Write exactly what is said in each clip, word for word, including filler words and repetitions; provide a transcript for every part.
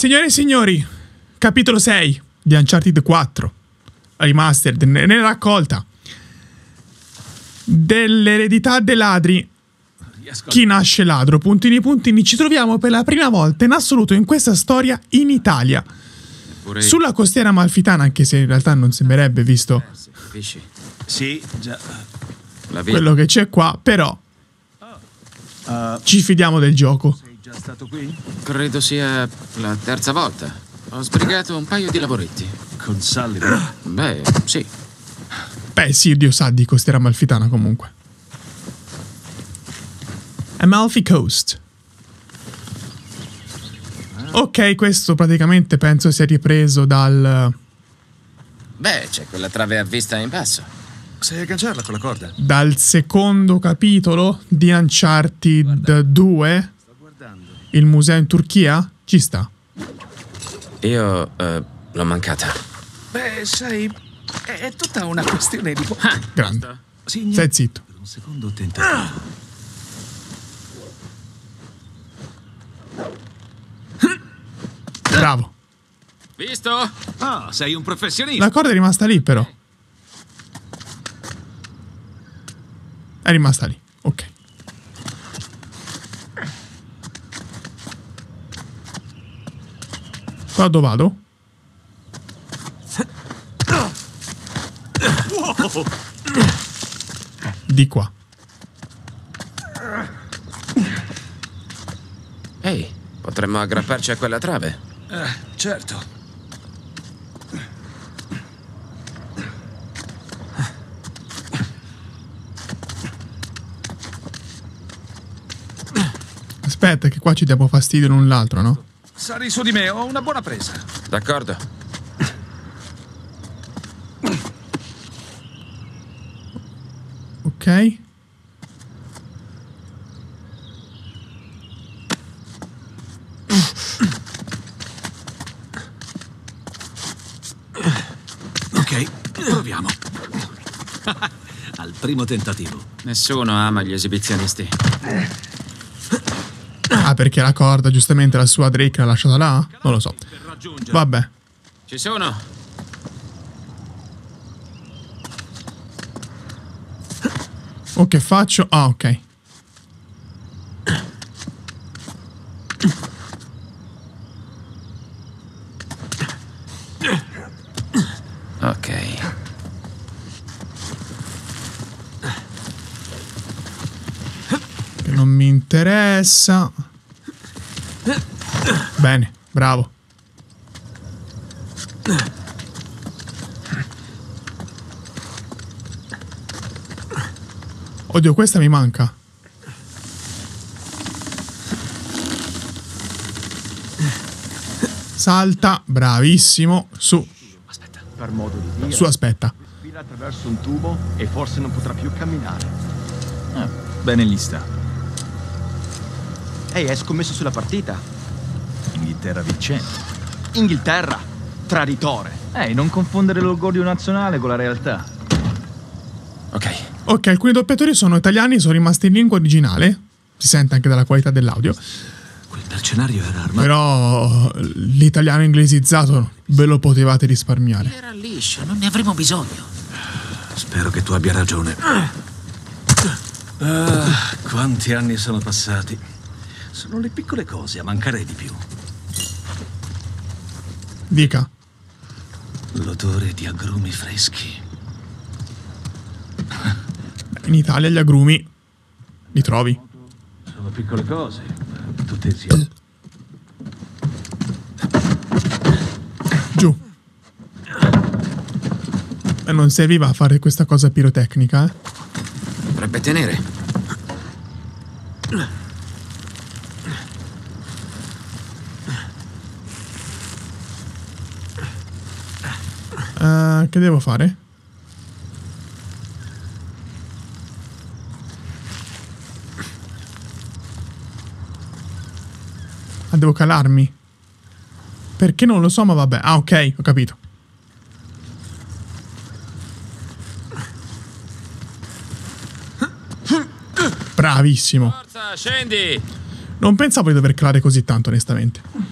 Signore e signori, capitolo sei di Uncharted quattro Remastered, nella raccolta dell'eredità dei ladri. Chi nasce ladro, puntini puntini. Ci troviamo per la prima volta in assoluto in questa storia in Italia, sulla costiera amalfitana, anche se in realtà non sembrerebbe, visto sì, già. La quello che c'è qua, però uh, ci fidiamo del gioco. Sei già stato qui? Credo sia la terza volta. Ho sbrigato un paio di lavoretti. Con Sally? Beh, sì. Beh, sì, Dio sa di costiera amalfitana comunque. Amalfi Coast. Ok, questo praticamente penso sia ripreso dal... Beh, c'è quella trave a vista in basso. Sai agganciarla con la corda? Dal secondo capitolo di Uncharted due. Sto guardando. Il museo in Turchia? Ci sta. Io eh, l'ho mancata. Beh, sai, è tutta una questione di... Ah, grande. Signor... Stai zitto. Per un secondo tentativo. Ah! Bravo. Visto? Ah, oh, sei un professionista. La corda è rimasta lì, però. È rimasta lì, ok. Qua dove vado? Wow. Di qua. Ehi, hey, potremmo aggrapparci a quella trave. Eh, certo. Aspetta che qua ci diamo fastidio l'un l'altro, no? Sali su di me, ho una buona presa. D'accordo. Ok. Al primo tentativo. Nessuno ama gli esibizionisti. Ah, perché la corda, giustamente, la sua Drake l'ha lasciata là? Non lo so. Vabbè. Ci sono. O che faccio? Ah, ok. Ok. Non mi interessa. Bene, bravo. Oddio, questa mi manca. Salta, bravissimo. Su. Aspetta. Per modo di dire. Su, aspetta. Respira attraverso un tubo e forse non potrà più camminare. Ah, bene lì sta. Ehi, hey, hai scommesso sulla partita? Inghilterra vincente. Inghilterra? Traditore. Ehi, hey, non confondere l'orgoglio nazionale con la realtà. Ok. Ok, alcuni doppiatori sono italiani, sono rimasti in lingua originale. Si sente anche dalla qualità dell'audio. Quel mercenario era armato. Però l'italiano inglesizzato ve lo potevate risparmiare. Era liscio, non ne avremo bisogno. Spero che tu abbia ragione. Ah, quanti anni sono passati. Sono le piccole cose a mancare di più. Dica. L'odore di agrumi freschi. In Italia gli agrumi li trovi. Sono piccole cose, tutte insieme. Giù. E non serviva a fare questa cosa pirotecnica, eh? Dovrebbe tenere. Uh, che devo fare? Ah, devo calarmi. Perché non lo so, ma vabbè. Ah, ok, ho capito. Bravissimo. Forza, scendi. Non pensavo di dover calare così tanto, onestamente.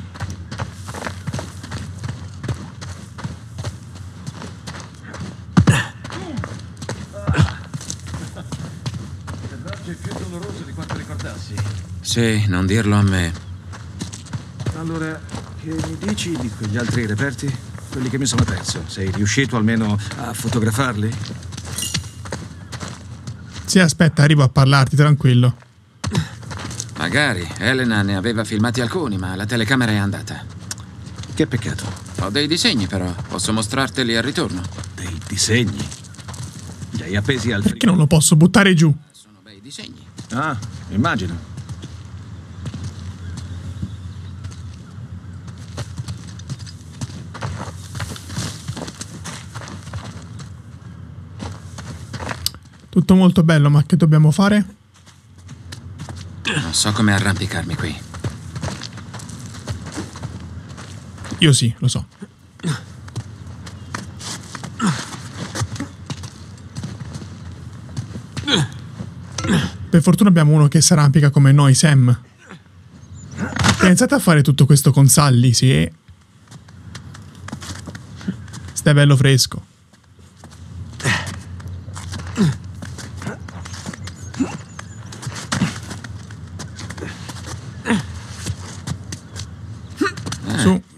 peggio di quanto ricordassi. Sì, non dirlo a me. Allora, che mi dici di quegli altri reperti? Quelli che mi sono perso. Sei riuscito almeno a fotografarli? Sì, aspetta, arrivo a parlarti, tranquillo. Magari. Elena ne aveva filmati alcuni, ma la telecamera è andata. Che peccato. Ho dei disegni, però. Posso mostrarteli al ritorno. Dei disegni? Li hai appesi al frigo? Perché non lo posso buttare giù? Sono bei disegni. Ah, immagino. Tutto molto bello, ma che dobbiamo fare? Non so come arrampicarmi qui. Io sì, lo so. Per fortuna abbiamo uno che si arrampica come noi, Sam. Pensate a fare tutto questo con Sally, sì. Stai bello fresco.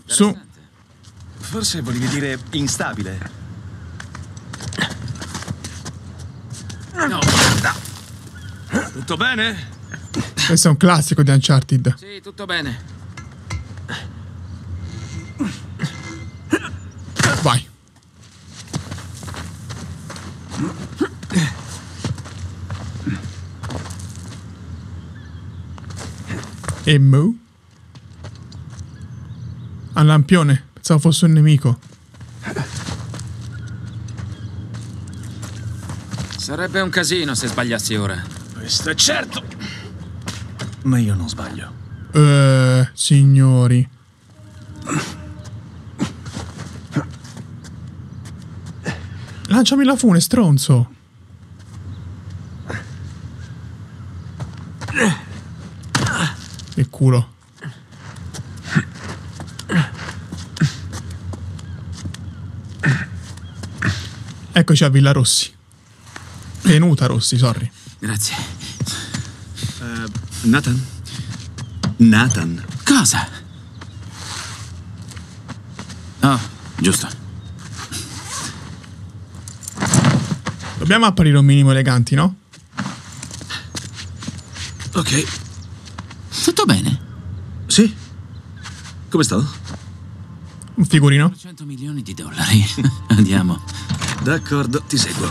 Su. Forse volevi dire instabile. No. Tutto bene? Questo è un classico di Uncharted. Sì, tutto bene. Vai. E mu? Un lampione, pensavo fosse un nemico. Sarebbe un casino se sbagliassi ora. Questo è certo. Ma io non sbaglio. Eh, signori. Lanciami la fune, stronzo. Che culo. Eccoci a Villa Rossi. Tenuta Rossi, sorry. Grazie. uh, Nathan? Nathan? Cosa? Ah, oh, giusto. Dobbiamo apparire un minimo eleganti, no? Ok. Tutto bene? Sì. Come sto? Un figurino. cento milioni di dollari. Andiamo. D'accordo, ti seguo.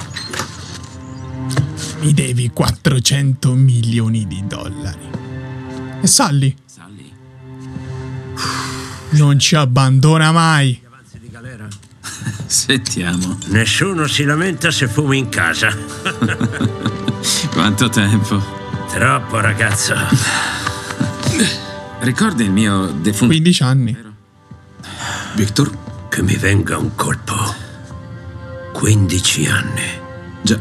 Mi devi quattrocento milioni di dollari. E Sally? Sally. Non ci abbandona mai. Avanzi di galera. Sentiamo. Nessuno si lamenta se fumi in casa. Quanto tempo? Troppo, ragazzo. Ricordi il mio defunto? quindici anni. Victor, che mi venga un colpo. quindici anni. Già.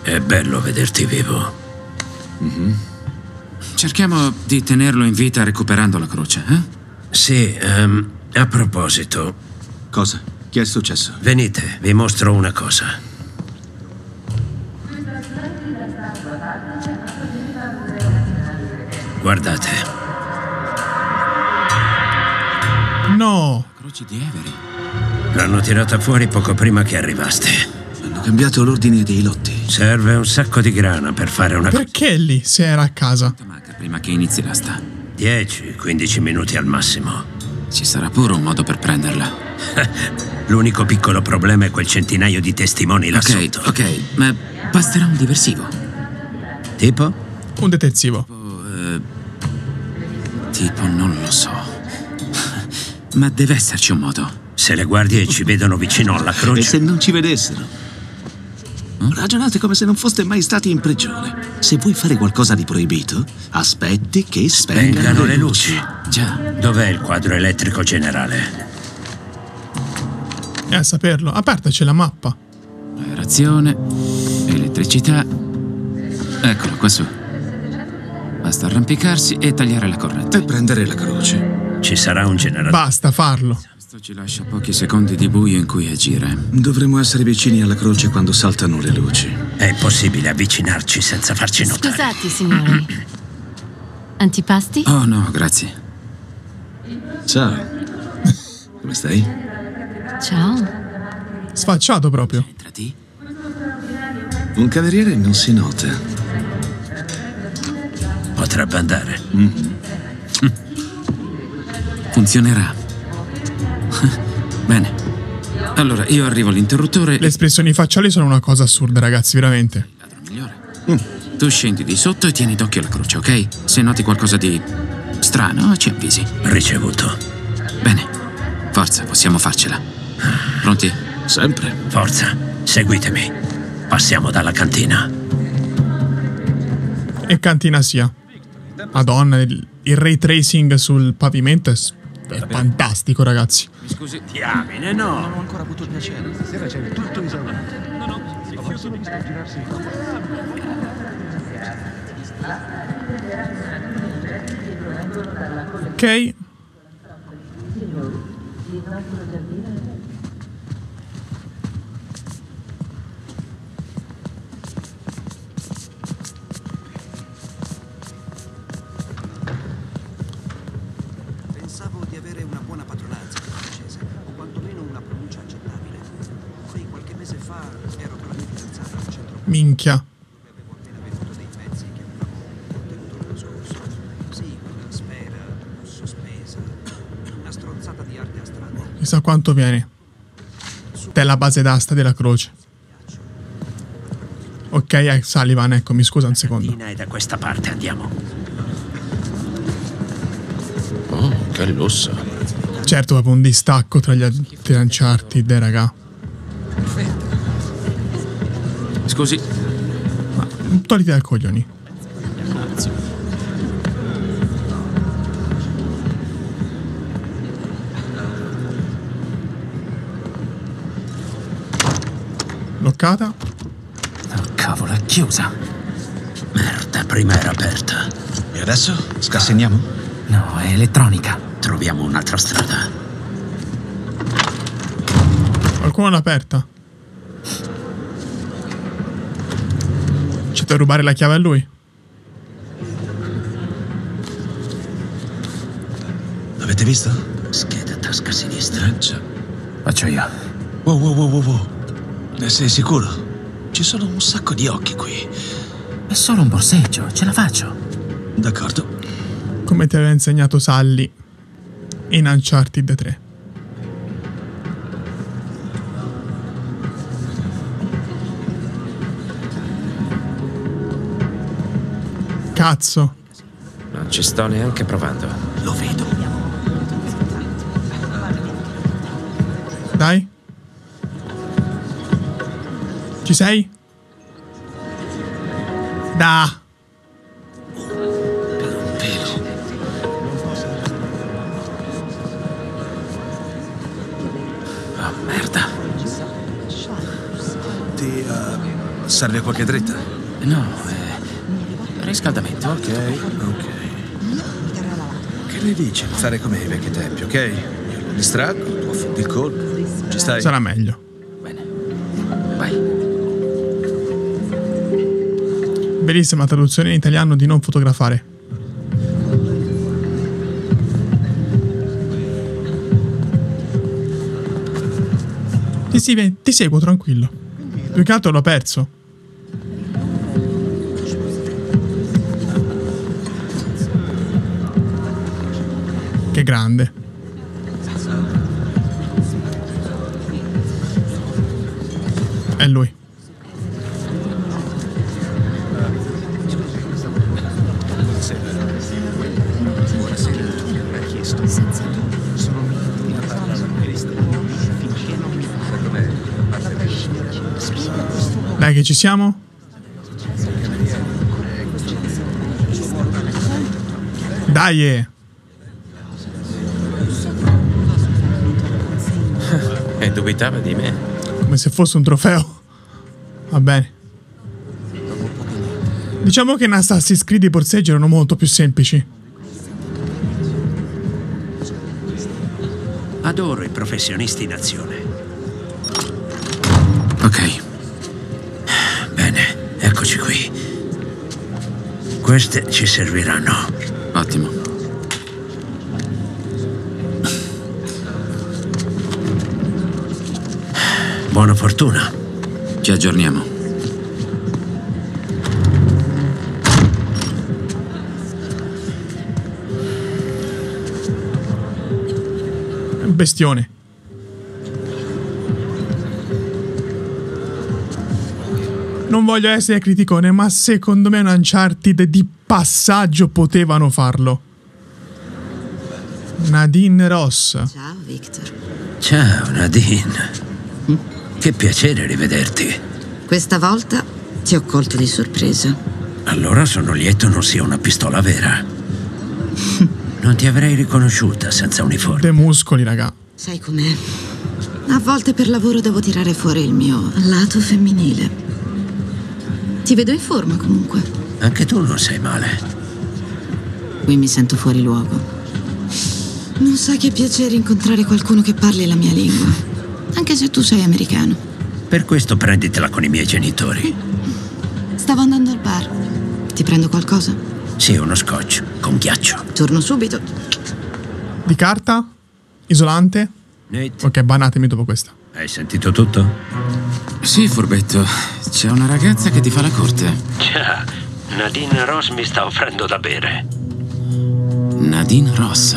È bello vederti vivo. Mm-hmm. Cerchiamo di tenerlo in vita recuperando la croce, eh? Sì, um, a proposito. Cosa? Che è successo? Venite, vi mostro una cosa. Guardate. No! La croce di Avery. L'hanno tirata fuori poco prima che arrivaste. Hanno cambiato l'ordine dei lotti. Serve un sacco di grana per fare una... Perché lì, se era a casa? Prima che inizi l'asta. dieci quindici minuti al massimo. Ci sarà pure un modo per prenderla. L'unico piccolo problema è quel centinaio di testimoni là sotto. Ok, ok, ma basterà un diversivo. Tipo? Un detentivo. Tipo, eh, tipo non lo so. Ma deve esserci un modo. Se le guardie ci vedono vicino alla croce... E se non ci vedessero? Ragionate come se non foste mai stati in prigione. Se vuoi fare qualcosa di proibito, aspetti che spengano, spengano le luci. luci. Già. Dov'è il quadro elettrico generale? È a saperlo. Aperta c'è la mappa. Aerazione, elettricità... Eccolo, qua su. Basta arrampicarsi e tagliare la corrente. E prendere la croce. Ci sarà un generatore. Basta farlo. Questo ci lascia pochi secondi di buio in cui agire. Dovremmo essere vicini alla croce quando saltano le luci. È possibile avvicinarci senza farci notare. Scusate, signori. Antipasti? Oh no, grazie. Ciao. Come stai? Ciao. Sfacciato proprio. Entrati. Un cameriere non si nota. Potrebbe andare. Mm. Funzionerà. Bene. Allora, io arrivo all'interruttore. Le espressioni facciali sono una cosa assurda, ragazzi, veramente. Mm. Tu scendi di sotto e tieni d'occhio la croce, ok? Se noti qualcosa di strano, ci avvisi. Ricevuto. Bene. Forza, possiamo farcela. Pronti? Sempre. Forza, seguitemi. Passiamo dalla cantina. E cantina sia. Madonna, il, il ray tracing sul pavimento è... È fantastico, ragazzi. Mi scusi, diamine, no. Non ho ancora avuto il piacere. Stasera c'è tutto esaurito. No, no, si chiuso di girarsi. Ok. Minchia. Chissà quanto viene della base d'asta della croce. Ok, Sullivan, ecco, mi scusa un secondo. E da questa parte andiamo. Oh, che rossa. Certo, proprio un distacco tra gli altri lanciarti, dai, raga. Scusi. Ma togliti dai coglioni. Bloccata. Oh, cavolo, è chiusa. Merda, prima era aperta. E adesso? Scassiniamo? No, è elettronica. Troviamo un'altra strada. Qualcuno l'ha aperta. Per rubare la chiave a lui. L'avete visto? Scheda tasca sinistra. Già. Faccio io. Wow, wow, wow, wow, wow. Ne sei sicuro? Ci sono un sacco di occhi qui. È solo un borseggio, ce la faccio. D'accordo. Come ti aveva insegnato Sally in Uncharted tre. Cazzo. Non ci sto neanche provando. Lo vedo. Dai. Ci sei? Da. Per un pelo. Ah, merda. Ti uh, serve qualche dritta? No, eh. Riscaldamento, ok, ok. Che ne dici? Fare come ai vecchi tempi, ok? Io lo distraggo, tu affondi il colpo. Ci stai? Sarà meglio. Bene. Vai. Bellissima traduzione in italiano di non fotografare. Ti, si, ti seguo, tranquillo. Più che altro l'ho perso. Che grande. È lui. Dai che ci siamo. Dai. Yeah. Dubitava di me. Come se fosse un trofeo. Va bene. Diciamo che in Assassin's Creed i borseggi erano molto più semplici. Adoro i professionisti in azione. Ok. Bene, eccoci qui. Queste ci serviranno. Ottimo. Buona fortuna. Ci aggiorniamo. Bestione. Non voglio essere criticone, ma secondo me un Uncharted di passaggio potevano farlo. Nadine Ross. Ciao Victor. Ciao Nadine. Mm? Che piacere rivederti. Questa volta ti ho colto di sorpresa. Allora sono lieto non sia una pistola vera. Non ti avrei riconosciuta senza uniforme. Dei muscoli, raga. Sai com'è? A volte per lavoro devo tirare fuori il mio lato femminile. Ti vedo in forma comunque. Anche tu non sei male. Qui mi sento fuori luogo. Non sai che piacere incontrare qualcuno che parli la mia lingua. Anche se tu sei americano. Per questo prenditela con i miei genitori. Stavo andando al bar. Ti prendo qualcosa? Sì, uno scotch con ghiaccio. Torno subito. Di carta? Isolante? Nate. Ok, banatemi dopo questa. Hai sentito tutto? Sì, furbetto. C'è una ragazza che ti fa la corte. Ciao, Nadine Ross mi sta offrendo da bere. Nadine Ross?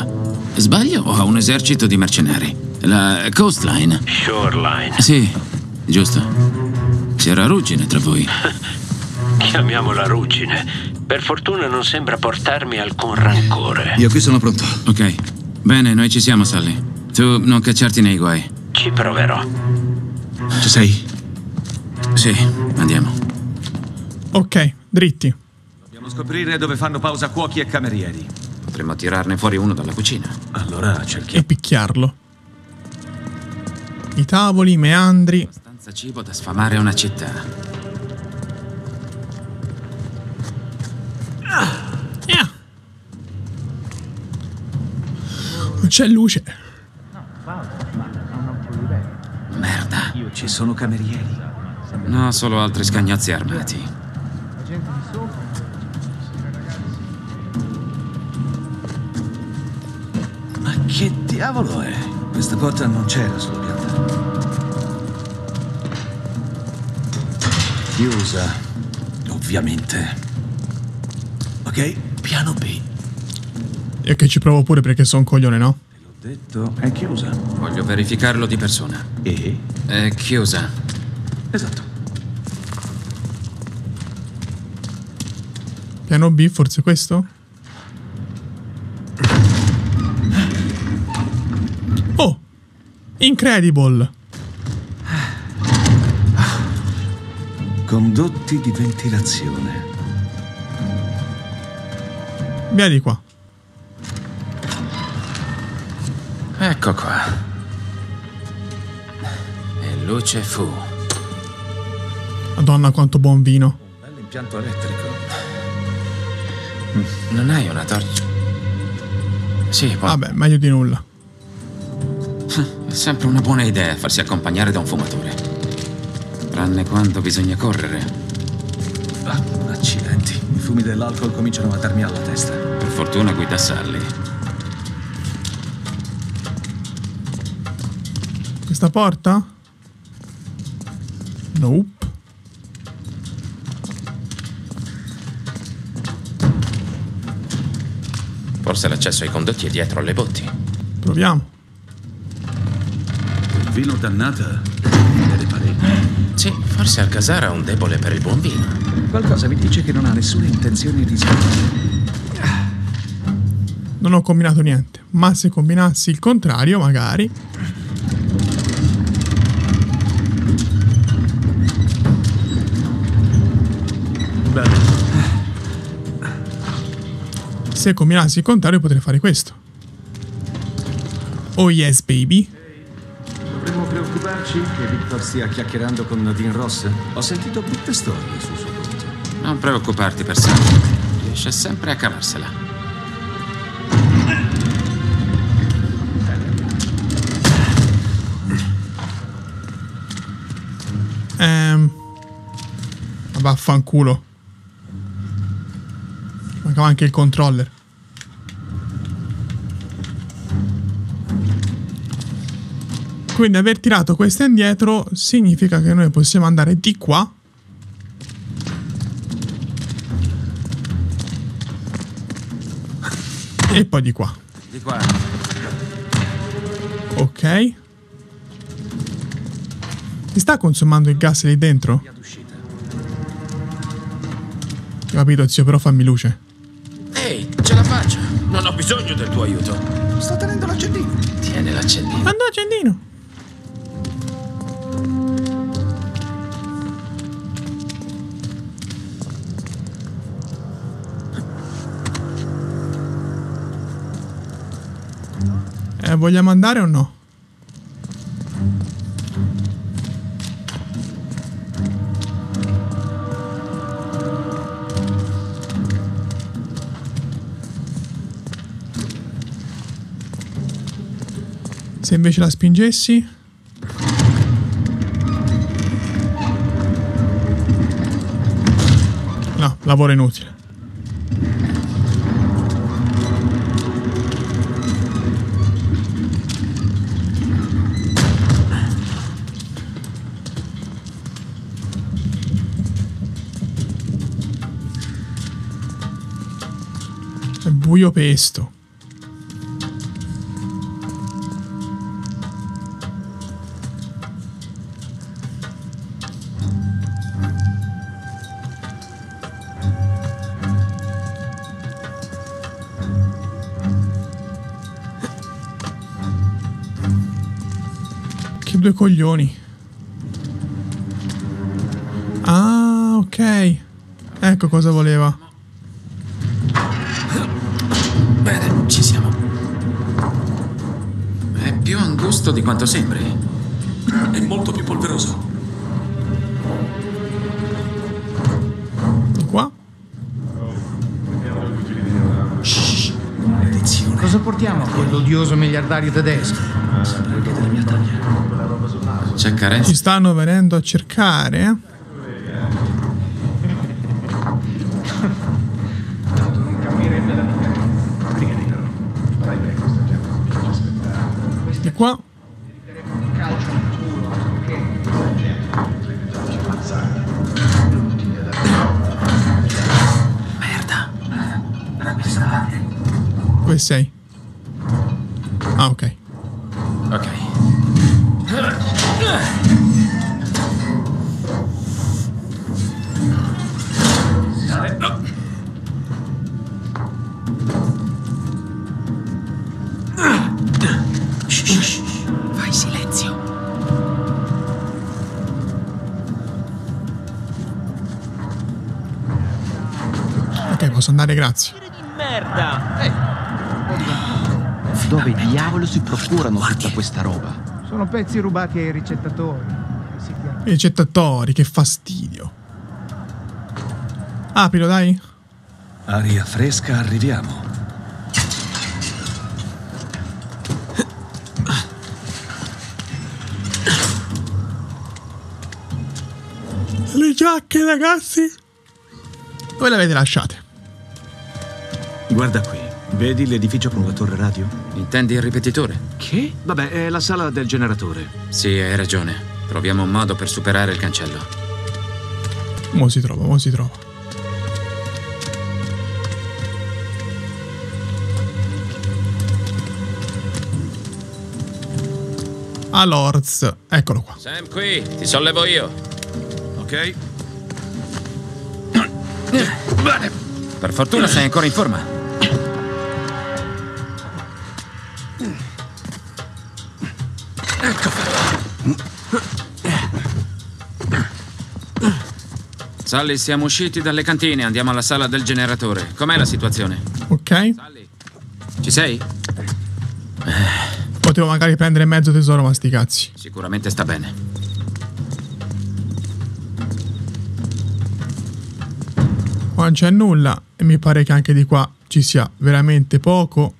Sbaglio o ha un esercito di mercenari? La Coastline? Shoreline. Sì, giusto. C'era ruggine tra voi. Chiamiamola ruggine. Per fortuna non sembra portarmi alcun rancore. Io qui sono pronto. Ok. Bene, noi ci siamo, Sally. Tu non cacciarti nei guai. Ci proverò. Ci sei? Sì, andiamo. Ok, dritti. Dobbiamo scoprire dove fanno pausa cuochi e camerieri. Potremmo tirarne fuori uno dalla cucina. Allora cerchiamo. E picchiarlo. I tavoli, i meandri. Abbastanza cibo da sfamare una città. Yeah. Non c'è luce. Merda. Ci sono camerieri. No, solo altri scagnozzi armati. Ma che diavolo è? Questa volta non c'era sulla pianta. Chiusa, ovviamente. Ok, piano B. E che ci provo pure perché sono un coglione, no? Te l'ho detto, è chiusa. Voglio verificarlo di persona. E? È chiusa. Esatto. Piano B, forse questo? Oh! Incredible! Condotti di ventilazione. Via di qua. Ecco qua. E luce fu. Madonna, quanto buon vino. Un bel impianto elettrico. Non hai una torcia? Sì, poi... Vabbè, meglio di nulla. È sempre una buona idea farsi accompagnare da un fumatore. Tranne quando bisogna correre. Accidenti, i fumi dell'alcol cominciano a darmi alla testa. Per fortuna guida Sally. Questa porta? Nope. Forse l'accesso ai condotti è dietro alle botti. Proviamo. Il vino dannata delle pareti. Sì, forse Alcasara ha un debole per il buon vino. Qualcosa mi dice che non ha nessuna intenzione di sbagliare. Non ho combinato niente, ma se combinassi il contrario, magari. Bene. Se combinassi il contrario, potrei fare questo. Oh yes, baby. Dovremmo preoccuparci che Victor stia chiacchierando con Nadine Ross? Ho sentito brutte storie su suo. Non preoccuparti per sé. Riesce sempre a cavarsela. Ehm... Vaffanculo. Mancava anche il controller. Quindi aver tirato questa indietro significa che noi possiamo andare di qua. E poi di qua. Di qua. Ok. Si sta consumando il gas lì dentro? Capito, zio, però fammi luce. Ehi, ce la faccio. Non ho bisogno del tuo aiuto. Sto tenendo l'accendino. Tieni l'accendino. Andò accendino. Eh, vogliamo andare o no? Se invece la spingessi... No, lavoro inutile. È buio pesto. Due coglioni. Ah, ok. Ecco cosa voleva. Bene, ci siamo. È più angusto di quanto sembri. È molto più polveroso. Di qua? Shh, maledizione. Cosa portiamo a quell'odioso miliardario tedesco? Sembra anche della mia taglia. Ci stanno venendo a cercare. E qua. Merda. Dove sei? Ah, ok. Ok. Fai silenzio. Ok, posso andare, grazie. Merda. Hey. Dove diavolo si procurano tutta questa roba? Sono pezzi rubati ai ricettatori. I ricettatori, che fastidio. Aprilo, dai. Aria fresca, arriviamo. Le giacche, ragazzi. Dove le avete lasciate? Guarda qui. Vedi l'edificio con la torre radio? Intendi il ripetitore? Che? Vabbè, è la sala del generatore. Sì, hai ragione. Troviamo un modo per superare il cancello. Mo' si trova, mo' si trova. All'Orz, eccolo qua. Sam, qui, ti sollevo io. Ok. Bene. Per fortuna sei ancora in forma. Sally, siamo usciti dalle cantine, andiamo alla sala del generatore. Com'è la situazione? Ok. Sally, ci sei? Potevo magari prendere mezzo tesoro, ma sti cazzi. Sicuramente sta bene. Qua non c'è nulla e mi pare che anche di qua ci sia veramente poco.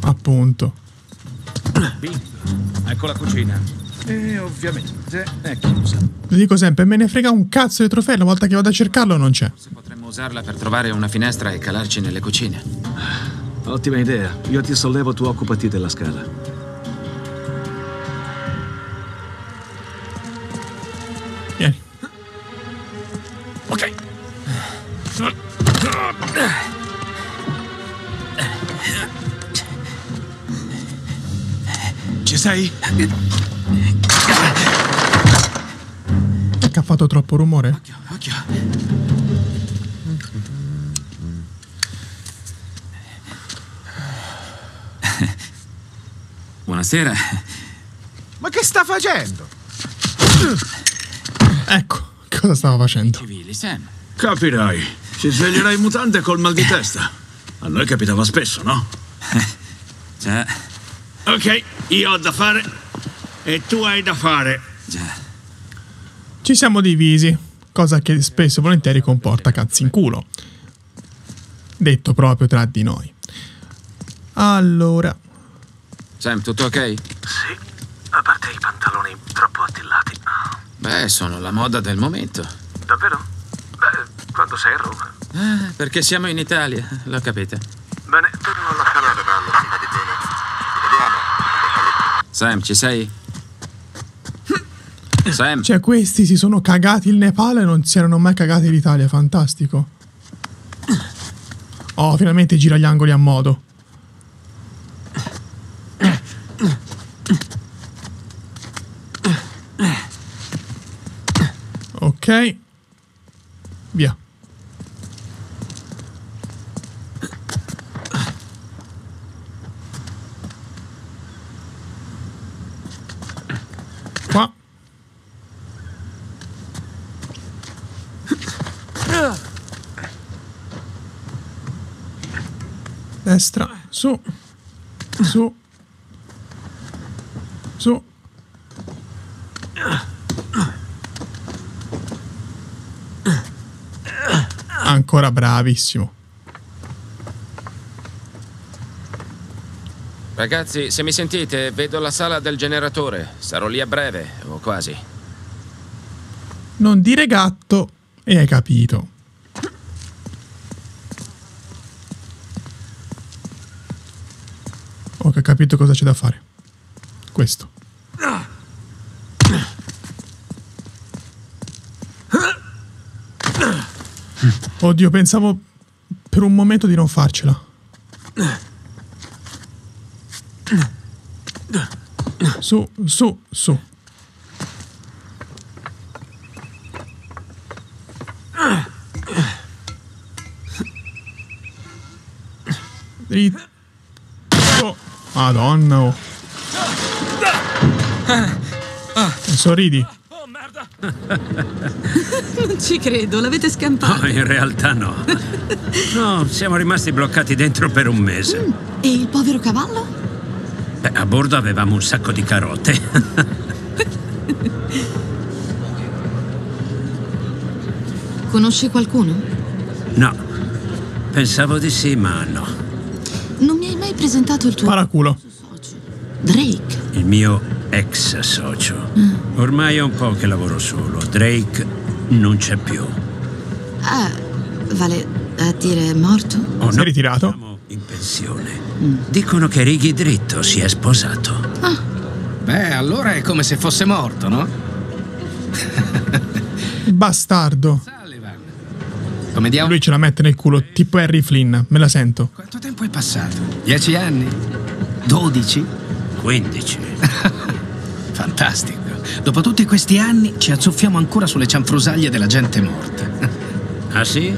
Appunto. Ecco la cucina. E ovviamente è chiusa. Le dico sempre, me ne frega un cazzo di trofeo, una volta che vado a cercarlo non c'è. Forse potremmo usarla per trovare una finestra e calarci nelle cucine. Ottima idea, io ti sollevo, tu occupati della scala. Vieni. Ok. Ci sei? Che ha fatto troppo rumore? Occhio, occhio. Buonasera. Ma che sta facendo? Ecco, cosa stavo facendo? Civili, Sam. Capirai, ci sveglierai mutante col mal di testa. A noi capitava spesso, no? Già. Ok, io ho da fare e tu hai da fare. Già. Ci siamo divisi, cosa che spesso e volentieri comporta cazzi in culo. Detto proprio tra di noi. Allora. Sam, tutto ok? Sì, a parte i pantaloni troppo attillati. Beh, sono la moda del momento. Davvero? Beh, quando sei a Roma. Ah, perché siamo in Italia, l'ho capita. Bene, torno alla canale alla fine di bene. Vediamo. Sam, ci sei? Sam. Cioè, questi si sono cagati il Nepal e non si erano mai cagati l'Italia, fantastico. Oh, finalmente gira gli angoli a modo. Ok, via. Qua. Destra, su, su, su. Ancora bravissimo. Ragazzi, se mi sentite, vedo la sala del generatore. Sarò lì a breve, o quasi. Non dire gatto, e hai capito. Ok, ho capito cosa c'è da fare. Questo. Oddio, pensavo per un momento di non farcela. Su, su, su. Dritto. Madonna, oh. Sorridi. Non ci credo, l'avete scampato. No, in realtà no. No, siamo rimasti bloccati dentro per un mese. Mm, e il povero cavallo? Beh, a bordo avevamo un sacco di carote. Conosci qualcuno? No, pensavo di sì, ma no. Non mi hai mai presentato il tuo... Paraculo. Socio. Drake. Il mio... ex socio. Ormai è un po' che lavoro solo. Drake non c'è più. Ah, vale a dire morto? Oh, no. Si è ritirato? Siamo in pensione. Mm. Dicono che Righi Dritto si è sposato. Ah. Beh, allora è come se fosse morto, no? Bastardo. Sullivan. Come diavolo? Lui ce la mette nel culo, tipo Harry Flynn, me la sento. Quanto tempo è passato? Dieci anni? Dodici? Quindici? Fantastico. Dopo tutti questi anni ci azzuffiamo ancora sulle cianfrusaglie della gente morta. Ah sì?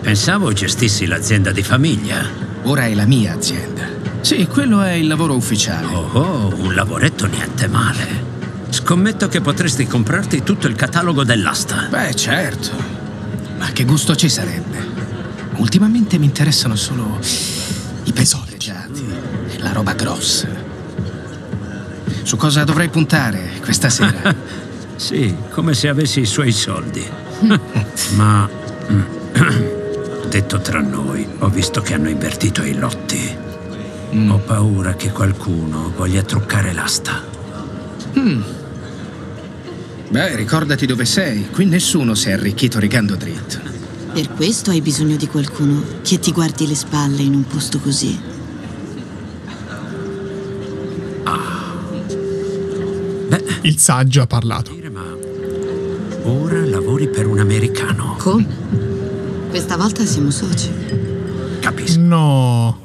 Pensavo gestissi l'azienda di famiglia. Ora è la mia azienda. Sì, quello è il lavoro ufficiale. Oh, oh, un lavoretto niente male. Scommetto che potresti comprarti tutto il catalogo dell'asta. Beh, certo. Ma che gusto ci sarebbe? Ultimamente mi interessano solo i pesoli pregiati, la roba grossa. Su cosa dovrei puntare questa sera? Sì, come se avessi i suoi soldi. Ma, detto tra noi, ho visto che hanno invertito i lotti. Mm. Ho paura che qualcuno voglia truccare l'asta. Hmm. Beh, ricordati dove sei. Qui nessuno si è arricchito rigando dritto. Per questo hai bisogno di qualcuno che ti guardi le spalle in un posto così. Ah. Beh, il saggio ha parlato. Ma ora lavori per un americano. Come? Questa volta siamo soci. Capisco. No.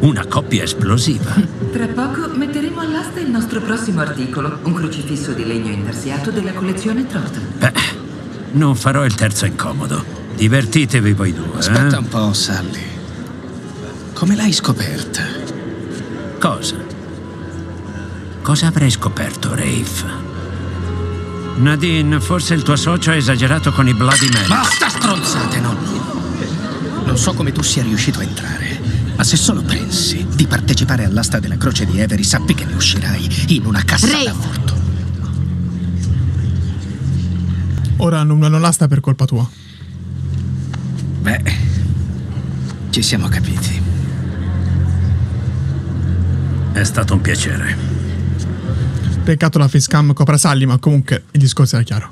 Una coppia esplosiva. Tra poco metteremo all'asta il nostro prossimo articolo, un crocifisso di legno intarsiato della collezione Trotter. Beh, non farò il terzo incomodo. Divertitevi voi due. Aspetta eh? un po', Sally. Come l'hai scoperta? Cosa? Cosa avrei scoperto, Rafe? Nadine, forse il tuo socio ha esagerato con i bloody men. Basta stronzate, nonno! Non so come tu sia riuscito a entrare, ma se solo pensi di partecipare all'asta della croce di Avery, sappi che ne uscirai in una cassa da morto. Ora non, non l'asta per colpa tua. Beh, ci siamo capiti. È stato un piacere. Peccato la facecam copra Sally, ma comunque il discorso era chiaro.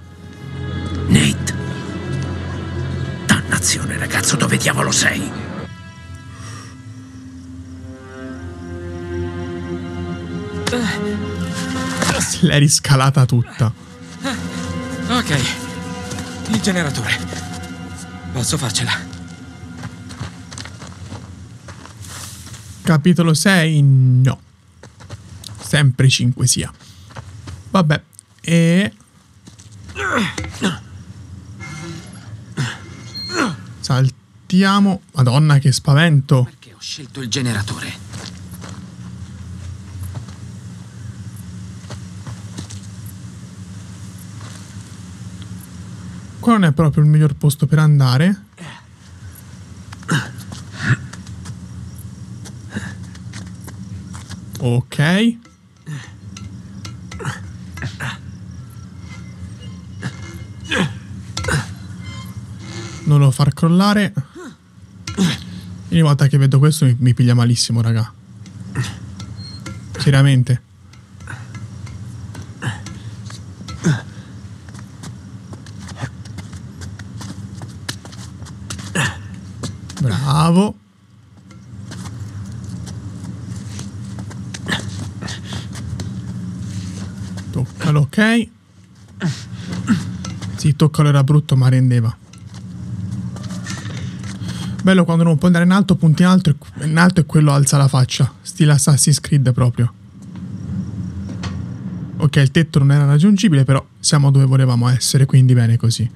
Nate. Dannazione, ragazzo, dove diavolo sei? Se l'hai riscalata tutta. Ok, il generatore. Posso farcela. Capitolo sei, no. Sempre cinque sia. Vabbè, e... saltiamo. Madonna, che spavento. Perché ho scelto il generatore? Qua non è proprio il miglior posto per andare. Ok. Non lo far crollare. Ogni volta che vedo questo mi, mi piglia malissimo, raga. Seriamente. Bravo. Toccalo, ok. Sì, toccalo era brutto, ma rendeva. Bello quando non puoi andare in alto, punti in alto, in alto e quello alza la faccia. Stile Assassin's Creed proprio. Ok, il tetto non era raggiungibile, però siamo dove volevamo essere, quindi bene così.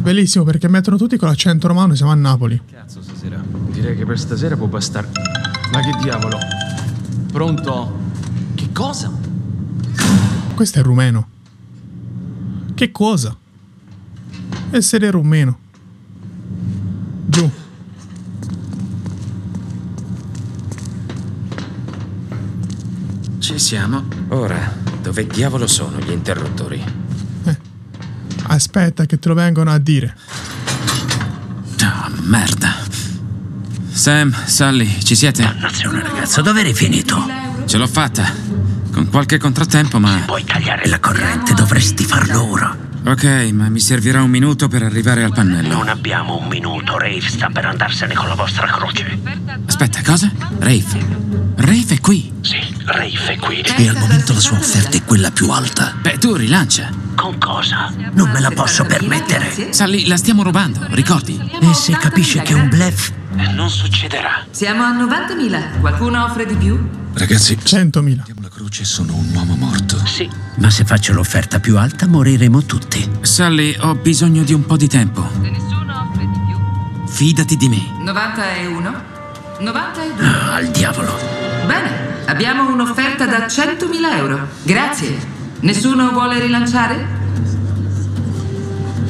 Bellissimo, perché mettono tutti con l'accento romano, siamo a Napoli. Cazzo stasera. Direi che per stasera può bastare. Ma che diavolo? Pronto? Che cosa? Questo è rumeno. Che cosa? Essere rumeno. Giù. Ci siamo. Ora, dove diavolo sono gli interruttori? Aspetta che te lo vengono a dire. Ah, oh, merda. Sam, Sally, ci siete? Dannazione, ragazzo, dove eri finito? Ce l'ho fatta. Con qualche contrattempo, ma... se puoi tagliare la corrente, dovresti farlo ora. Ok, ma mi servirà un minuto per arrivare al pannello. Non abbiamo un minuto, Rafe sta per andarsene con la vostra croce. Aspetta, cosa? Rafe? Rafe è qui? Sì, Rafe è qui. E al momento la sua offerta è quella più alta. Beh, tu rilancia. Con cosa? Non me la posso permettere. Sally, la stiamo rubando, ricordi? E se capisce che è un bluff, non succederà. Siamo a novantamila. Qualcuno offre di più? Ragazzi, centomila. La croce, sono un uomo morto. Sì, ma se faccio l'offerta più alta moriremo tutti. Sally, ho bisogno di un po' di tempo. Se nessuno offre di più, fidati di me. novanta e uno. novanta e due. Ah, al diavolo. Bene, abbiamo un'offerta da centomila euro. Grazie. Nessuno vuole rilanciare?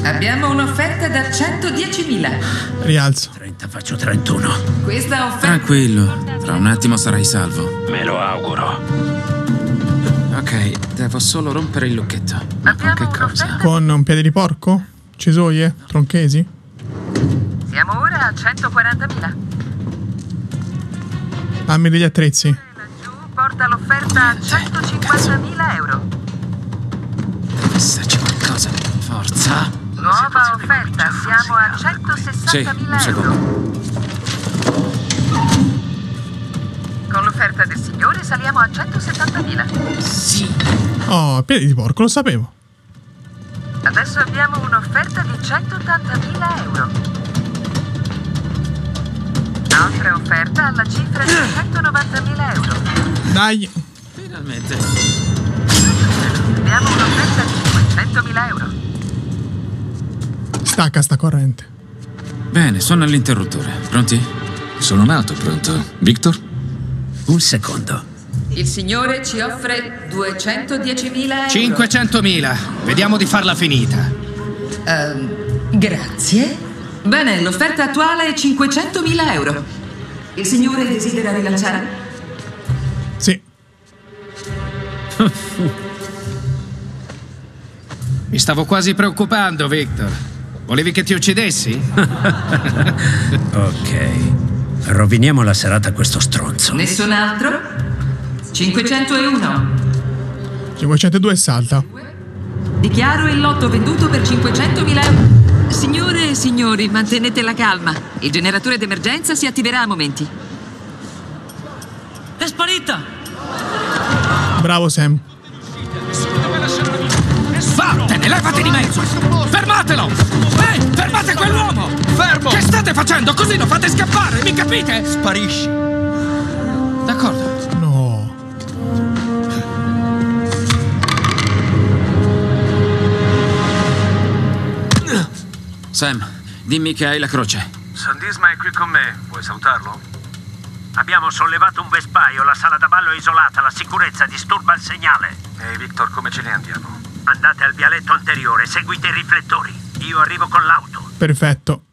Abbiamo un'offerta da centodiecimila. Rialzo. trenta, faccio trentuno. Questa offerta... tranquillo, tra un attimo sarai salvo. Me lo auguro. Ok, devo solo rompere il lucchetto. Ma con che cosa? Con un piede di porco? Cesoie? Tronchesi? Siamo ora a centoquarantamila. Dammi degli attrezzi. Laggiù porta l'offerta a centocinquantamila euro. Deve esserci qualcosa. Forza. Nuova offerta, siamo a centosessantamila euro. Con l'offerta del signore saliamo a centosettantamila. Sì. Oh, piedi di porco, lo sapevo. Adesso abbiamo un'offerta di centottantamila euro. Altra offerta alla cifra di centonovantamila euro. Dai. Finalmente. Abbiamo un'offerta di cinquecentomila euro. Stacca sta corrente. Bene, sono all'interruttore. Pronti? Sono nato, pronto. Victor? Un secondo. Il signore ci offre duecentodiecimila euro. cinquecentomila. Vediamo di farla finita. Uh, grazie. Bene, l'offerta attuale è cinquecentomila euro. Il signore desidera rilanciare? Sì. Mi stavo quasi preoccupando, Victor. Volevi che ti uccidessi? Ok. Roviniamo la serata a questo stronzo. Nessun altro? cinquecentouno. cinquecentodue salta. Dichiaro il lotto venduto per cinquecentomila euro. Signore e signori, mantenete la calma. Il generatore d'emergenza si attiverà a momenti. È sparita! Bravo, Sam. Vattene, levati di mezzo! Fermatelo! Ehi, hey, fermate quell'uomo! Fermo! Che state facendo? Così lo fate scappare, mi capite? Sparisci. D'accordo. No. Sam, dimmi che hai la croce. Sandisma è qui con me. Vuoi salutarlo? Abbiamo sollevato un vespaio, la sala da ballo è isolata, la sicurezza disturba il segnale. Ehi, hey, Victor, come ce ne andiamo? Andate al vialetto anteriore, seguite i riflettori. Io arrivo con l'auto. Perfetto.